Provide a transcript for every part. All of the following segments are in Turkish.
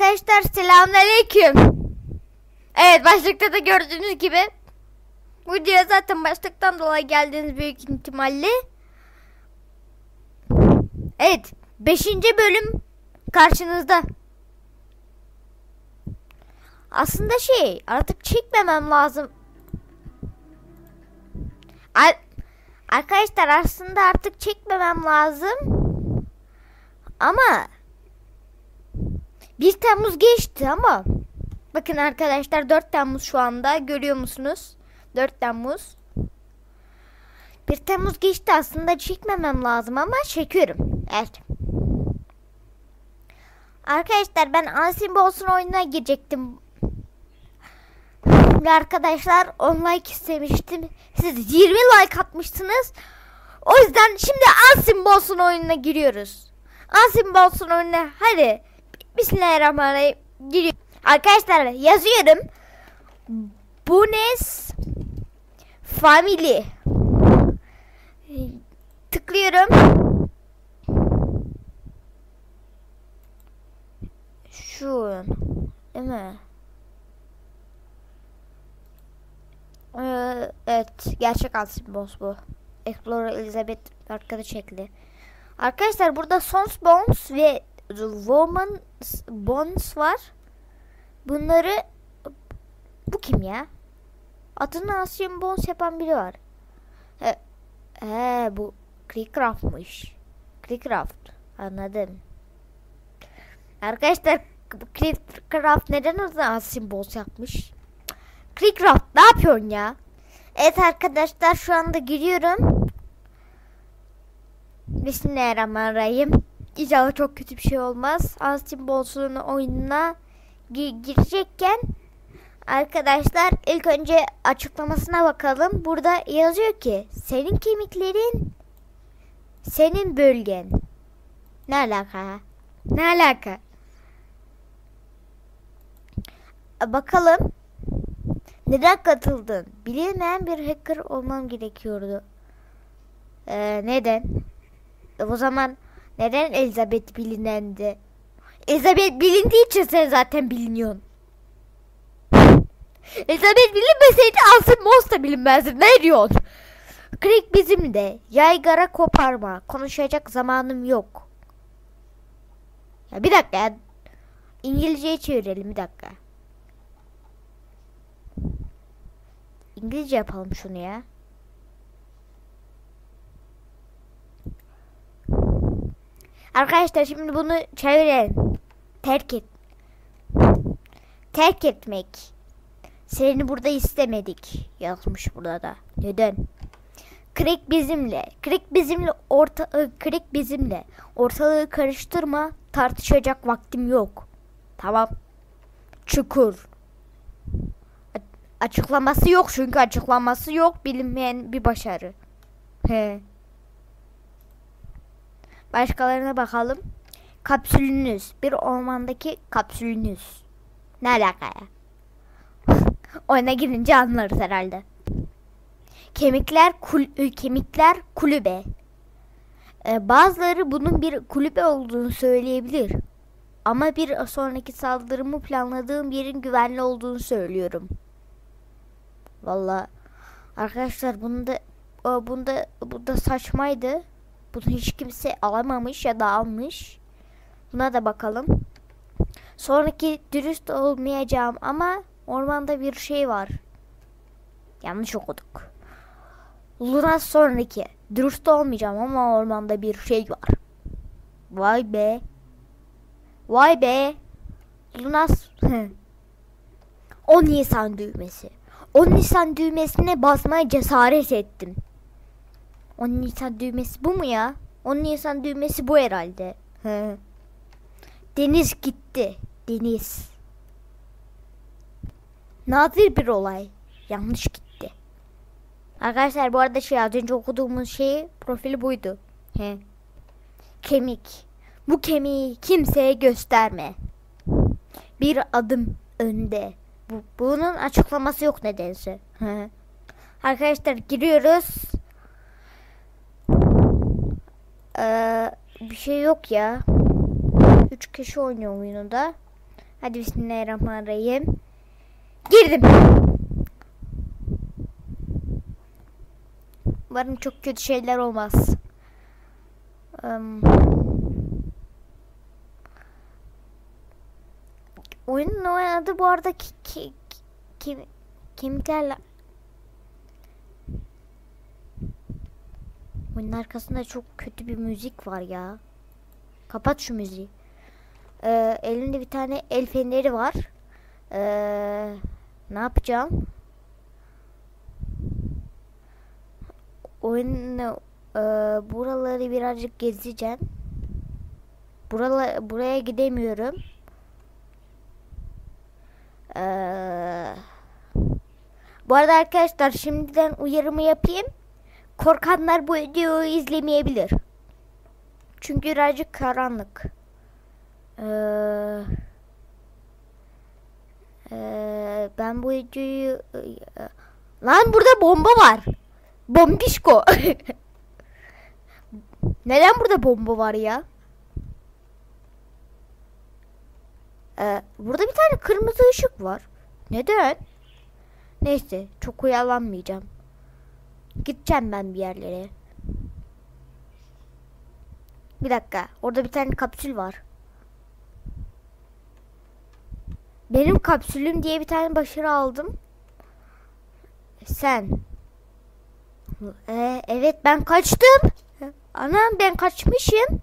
Arkadaşlar selamünaleyküm. Evet, başlıkta da gördüğünüz gibi bu videoya zaten başlıktan dolayı geldiğiniz büyük ihtimalle. Evet, 5. bölüm karşınızda. Aslında artık çekmemem lazım. Arkadaşlar aslında artık çekmemem lazım. Ama 1 Temmuz geçti ama bakın arkadaşlar 4 Temmuz şu anda, görüyor musunuz? 4 Temmuz. 1 Temmuz geçti, aslında çekmemem lazım ama çekiyorum. Evet. Arkadaşlar ben UnseenBones'un oyununa girecektim. Arkadaşlar 10 like istemiştim. Siz 20 like atmıştınız. O yüzden şimdi UnseenBones'un oyununa giriyoruz. UnseenBones'un oyununa hadi. Bismillahirrahmanirrahim. Giriyorum. Arkadaşlar yazıyorum. Bones Family. Tıklıyorum. Şu. Değil mi? Evet. Gerçek UnseenBones bu. Explorer Elizabeth arkadaş şekli. Arkadaşlar burada UnseenBones ve WomanBones var. Bunları bu kim ya? Adını UnseenBones yapan biri var. Bu Kreekcraft'mış. Creepcraft. Anladım. Arkadaşlar Creepcraft neden adını UnseenBones yapmış? Kreekcraft ne yapıyorsun ya? Evet arkadaşlar şu anda giriyorum. Bismillahirrahmanirrahim. İnşallah çok kötü bir şey olmaz. UnseenBones'un oyununa girecekken arkadaşlar ilk önce açıklamasına bakalım. Burada yazıyor ki senin kemiklerin senin bölgen. Ne alaka? Ne alaka? Bakalım. Neden katıldın? Bilinmeyen bir hacker olmam gerekiyordu. Neden? O zaman neden Elizabeth bilinendi? Elizabeth bilindiği için sen zaten biliniyorsun. Elizabeth bilinmeseydi UnseenBones da bilinmezdi. Ne diyorsun? Creek bizim de. Yaygara koparma. Konuşacak zamanım yok. Ya bir dakika ya. İngilizceye çevirelim bir dakika. İngilizce yapalım şunu ya. Arkadaşlar şimdi bunu çevirelim. Terk et. Terk etmek. Seni burada istemedik. Yazmış burada da. Neden? Kreek bizimle. Kreek bizimle. Ortalığı karıştırma. Tartışacak vaktim yok. Tamam. Çukur. Açıklaması yok çünkü açıklaması yok. Bilinmeyen bir başarı. He. Başkalarına bakalım. Kapsülünüz. Bir ormandaki kapsülünüz. Ne alaka ya? Oyuna girince anlarız herhalde. Kemikler kulübe. Bazıları bunun bir kulübe olduğunu söyleyebilir. Ama bir sonraki saldırımı planladığım yerin güvenli olduğunu söylüyorum. Vallahi arkadaşlar bunda saçmaydı. Bunu hiç kimse alamamış ya da almış. Buna da bakalım. Sonraki dürüst olmayacağım ama ormanda bir şey var. Yanlış okuduk. Luna sonraki dürüst olmayacağım ama ormanda bir şey var. Vay be. Vay be. Luna 10 Nisan düğmesi. 10 Nisan düğmesine basmaya cesaret ettim. 10 Nisan düğmesi bu mu ya? 10 Nisan düğmesi bu herhalde. He. Deniz gitti. Deniz. Nadir bir olay. Yanlış gitti. Arkadaşlar bu arada az önce okuduğumuz profili buydu. He. Kemik. Bu kemiği kimseye gösterme. Bir adım önde. Bunun açıklaması yok nedense. He. Arkadaşlar giriyoruz. Bir şey yok ya. 3 kişi oynuyor oyunu da. Hadi bismillahirrahmanirrahim. Girdim. Umarım çok kötü şeyler olmaz. Oyunun oynadı bu arada kemiklerle. Oyunun arkasında çok kötü bir müzik var ya. Kapat şu müziği. Elimde bir tane el feneri var. Ne yapacağım? Oyun buraları birazcık gezeceğim. Buraya gidemiyorum. Bu arada arkadaşlar şimdiden uyarımı yapayım. Korkanlar bu videoyu izlemeyebilir. Çünkü birazcık karanlık. Ben bu videoyu... Lan burada bomba var. Bombişko. Neden burada bomba var ya? Burada bir tane kırmızı ışık var. Neden? Neyse, çok oyalanmayacağım. Gideceğim ben bir yerlere. Bir dakika, orada bir tane kapsül var. Benim kapsülüm diye bir tane başarı aldım. Sen. Evet, ben kaçtım. Anam, ben kaçmışım.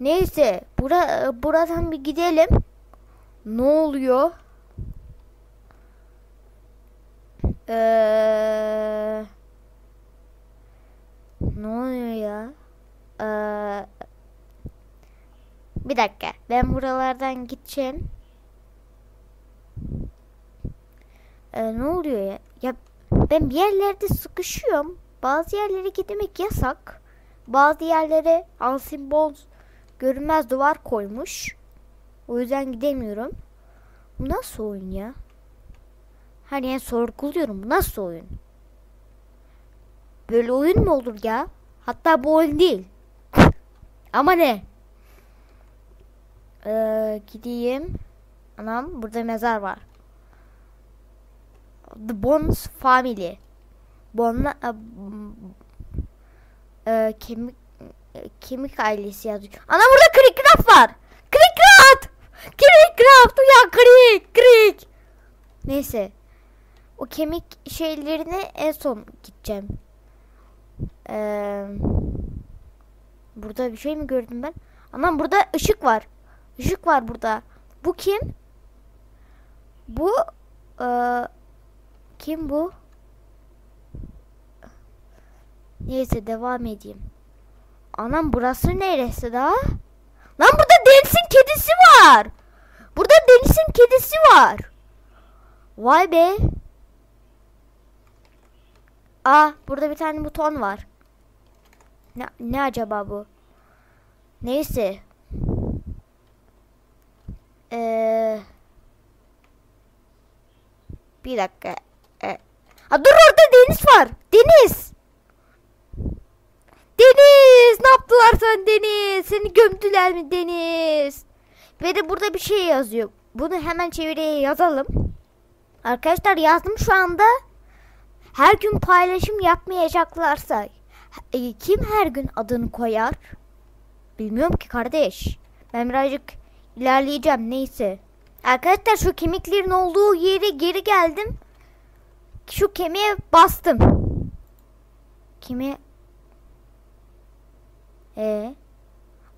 Neyse, buradan bir gidelim. Ne oluyor? Ne oluyor ya? Bir dakika, ben buralardan gideceğim. Ne oluyor ya? Ya ben bir yerlerde sıkışıyorum. Bazı yerlere gitmek yasak. Bazı yerlere UnseenBones görünmez duvar koymuş. O yüzden gidemiyorum. Bu nasıl oyun ya? Her yer sorguluyorum. Bu nasıl oyun? Böyle oyun mu olur ya? Hatta bu oyun değil. Ama ne? Gideyim. Anam, burada mezar var. The Bones Family. Kemik ailesi yazıyor. Ana, burada Kreekcraft var. Kreekcraft! Kreekcraft ya, Kreek. Neyse. O kemik şeylerine en son gideceğim. Burada bir şey mi gördüm ben? Anam, burada ışık var. Işık var burada. Bu kim? Bu kim bu? Neyse, devam edeyim. Anam, burası neresi daha? Lan, burada Deniz'in kedisi var. Burada Deniz'in kedisi var. Vay be. Aa, burada bir tane buton var. Ne acaba bu? Neyse. Bir dakika. Dur, orada Deniz var. Deniz. Deniz, ne yaptılar sen Deniz? Seni gömdüler mi Deniz? Ve de burada bir şey yazıyor. Bunu hemen çeviriye yazalım. Arkadaşlar, yazdım şu anda. Her gün paylaşım yapmayacaklarsa kim her gün adını koyar? Bilmiyorum ki kardeş. Ben birazcık ilerleyeceğim, neyse. Arkadaşlar, şu kemiklerin olduğu yere geri geldim. Şu kemiğe bastım.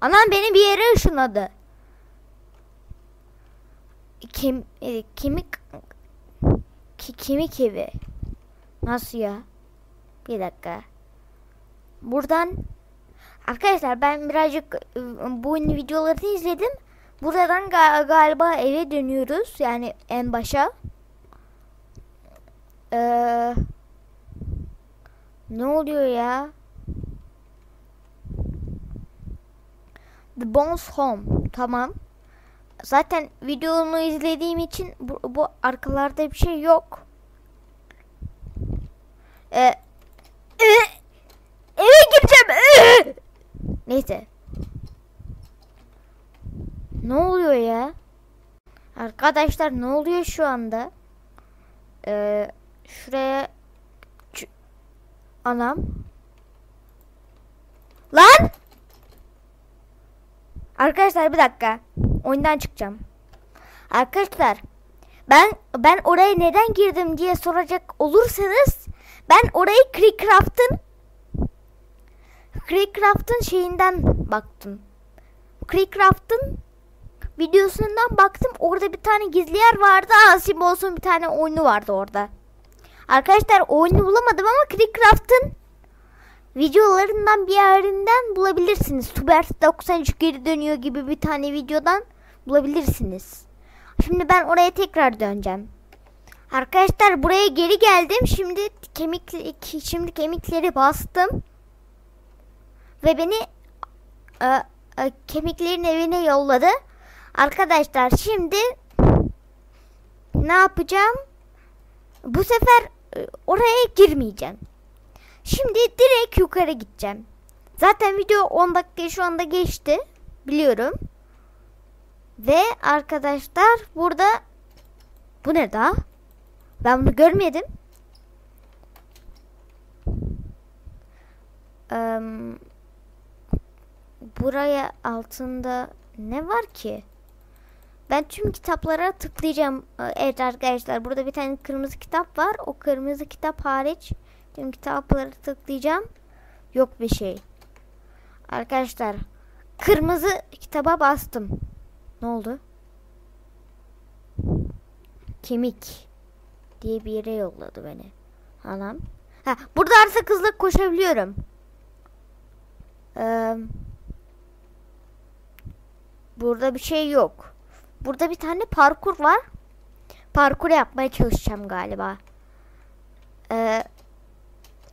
Anam, beni bir yere ışınladı. Kemik evi. Nasıl ya? Bir dakika. Buradan arkadaşlar, ben birazcık bu videoları izledim. Buradan galiba eve dönüyoruz. Yani en başa. Ne oluyor ya? The Bones Home. Tamam. Zaten videonu izlediğim için bu arkalarda bir şey yok. Eve gireceğim. Neyse. Ne oluyor ya? Arkadaşlar ne oluyor şu anda? Şuraya anam. Lan! Arkadaşlar bir dakika. Oyundan çıkacağım. Arkadaşlar ben oraya neden girdim diye soracak olursanız ben orayı Creekcraft'ın şeyinden baktım. Creekcraft'ın videosundan baktım. Orada bir tane gizli yer vardı. UnseenBones'un bir tane oyunu vardı orada. Arkadaşlar oyunu bulamadım ama Creekcraft'ın videolarından bir yerinden bulabilirsiniz. Tuber 93 geri dönüyor gibi bir tane videodan bulabilirsiniz. Şimdi ben oraya tekrar döneceğim. Arkadaşlar buraya geri geldim. Şimdi kemikleri bastım. Ve beni kemiklerin evine yolladı. Arkadaşlar şimdi ne yapacağım? Bu sefer oraya girmeyeceğim. Şimdi direkt yukarı gideceğim. Zaten video 10 dakika şu anda geçti. Biliyorum. Ve arkadaşlar burada bu ne daha? Ben bunu görmedim. Buraya altında ne var ki? Ben tüm kitaplara tıklayacağım. Evet arkadaşlar burada bir tane kırmızı kitap var. O kırmızı kitap hariç tüm kitaplara tıklayacağım. Yok bir şey. Arkadaşlar kırmızı kitaba bastım. Ne oldu? Kemik diye bir yere yolladı beni. Anam. Ha, burada artık hızlı koşabiliyorum. Burada bir şey yok. Burada bir tane parkur var. Parkur yapmaya çalışacağım galiba.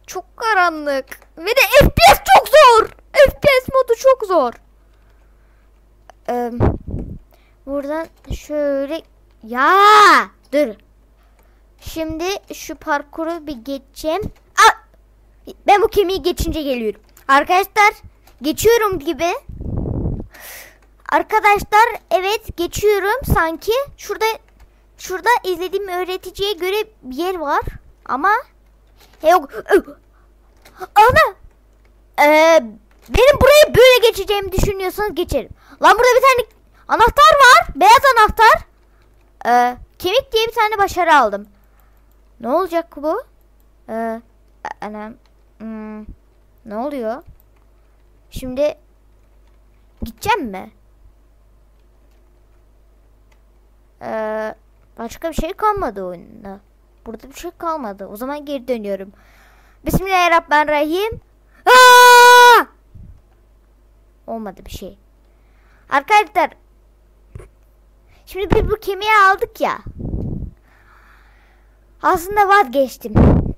Çok karanlık. Ve de FPS çok zor. FPS modu çok zor. Buradan şöyle. Ya dur. Şimdi şu parkuru bir geçeceğim. Aa! Ben bu kemiği geçince geliyorum. Arkadaşlar geçiyorum gibi. Arkadaşlar evet geçiyorum sanki. Şurada izlediğim öğreticiye göre bir yer var. Ama yok. Ana. Benim burayı böyle geçeceğimi düşünüyorsanız geçerim. Lan burada bir tane anahtar var. Beyaz anahtar. Kemik diye bir tane başarı aldım. Ne olacak bu? Anam. Ne oluyor? Şimdi gideceğim mi? Başka bir şey kalmadı oyunda. Burada bir şey kalmadı. O zaman geri dönüyorum. Bismillahirrahmanirrahim. Aa! Olmadı bir şey. Arkadaşlar şimdi biz bu kemiği aldık ya. Aslında vazgeçtim.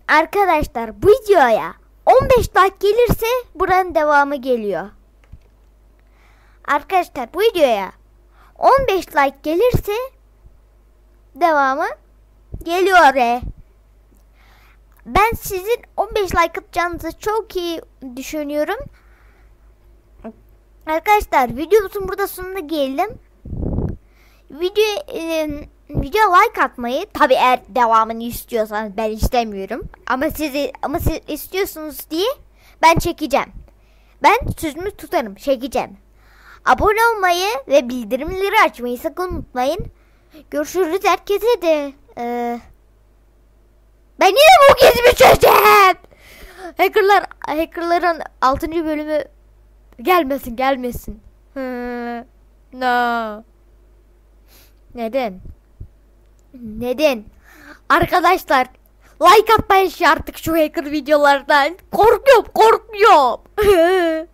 Arkadaşlar bu videoya 15 like gelirse buranın devamı geliyor. Arkadaşlar bu videoya 15 like gelirse devamı geliyor. Ben sizin 15 like atacağınızı çok iyi düşünüyorum. Arkadaşlar videomuzun burada sonuna geldim. Video like atmayı, tabi eğer devamını istiyorsanız, ben istemiyorum ama siz istiyorsunuz diye ben çekeceğim. Ben sözümü tutarım, çekeceğim. Abone olmayı ve bildirimleri açmayı sakın unutmayın. Görüşürüz herkese de. Ben yine bu gezimi çözeceğim. Hackerların 6. bölümü gelmesin. No. Neden? Arkadaşlar like atmayın artık şu hacker videolardan. Korkuyorum.